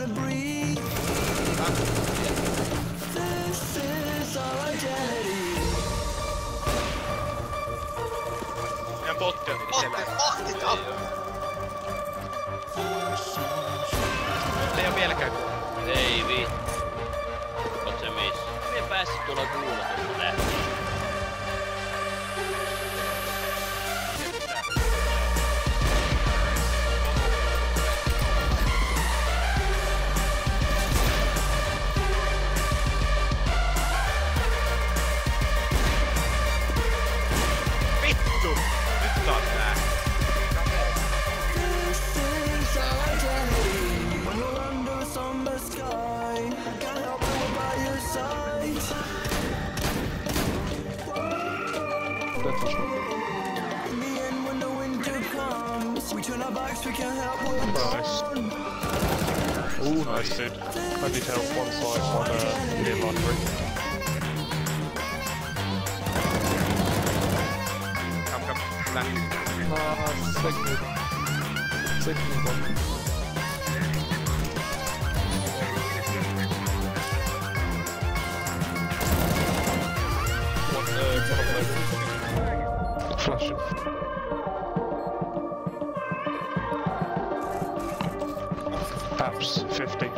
wanna breathe. This is our identity. Ja botti on meni selää. Pohtita! Nyt ei oo vieläkään kuullut. Ei vittu. Oot se missä? Mie päässit tuolla kuulotusta lähtiin. Oh, nice, dude. I need help one side on the library. Come, left. Second one. Flash it. Apps 50.